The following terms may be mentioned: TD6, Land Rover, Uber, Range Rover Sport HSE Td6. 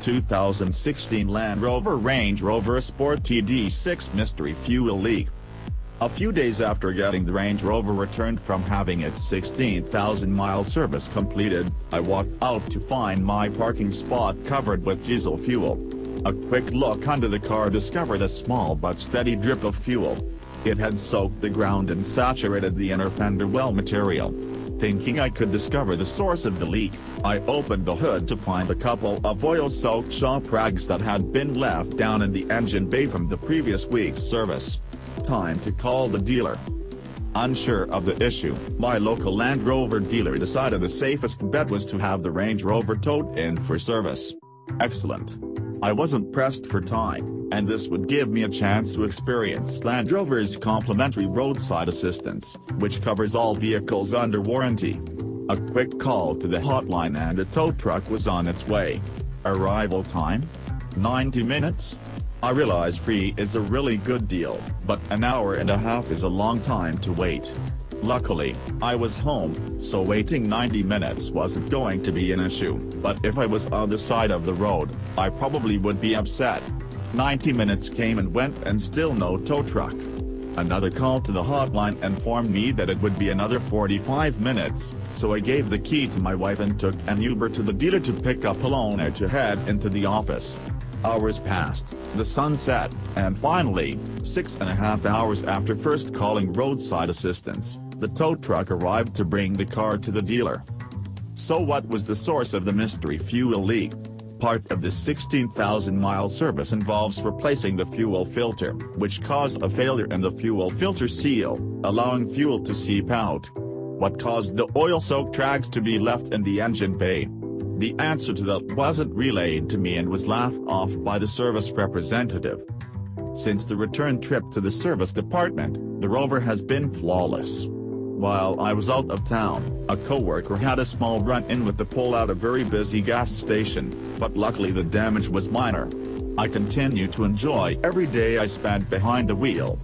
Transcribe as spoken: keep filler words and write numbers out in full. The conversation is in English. two thousand sixteen Land Rover Range Rover Sport T D six mystery fuel leak. A few days after getting the Range Rover returned from having its sixteen thousand mile service completed, I walked out to find my parking spot covered with diesel fuel. A quick look under the car discovered a small but steady drip of fuel. It had soaked the ground and saturated the inner fender well material. Thinking I could discover the source of the leak, I opened the hood to find a couple of oil-soaked shop rags that had been left down in the engine bay from the previous week's service. Time to call the dealer. Unsure of the issue, my local Land Rover dealer decided the safest bet was to have the Range Rover towed in for service. Excellent. I wasn't pressed for time, and this would give me a chance to experience Land Rover's complimentary roadside assistance, which covers all vehicles under warranty. A quick call to the hotline and a tow truck was on its way. Arrival time? ninety minutes? I realize free is a really good deal, but an hour and a half is a long time to wait. Luckily, I was home, so waiting ninety minutes wasn't going to be an issue, but if I was on the side of the road, I probably would be upset. ninety minutes came and went and still no tow truck. Another call to the hotline informed me that it would be another forty-five minutes, so I gave the key to my wife and took an Uber to the dealer to pick up a loaner to head into the office. Hours passed, the sun set, and finally, six and a half hours after first calling roadside assistance, the tow truck arrived to bring the car to the dealer. So what was the source of the mystery fuel leak? Part of the sixteen thousand mile service involves replacing the fuel filter, which caused a failure in the fuel filter seal, allowing fuel to seep out. What caused the oil-soaked rags to be left in the engine bay? The answer to that wasn't relayed to me and was laughed off by the service representative. Since the return trip to the service department, the Rover has been flawless. While I was out of town, a coworker had a small run-in with the pole at a very busy gas station, but luckily the damage was minor. I continue to enjoy every day I spent behind the wheel.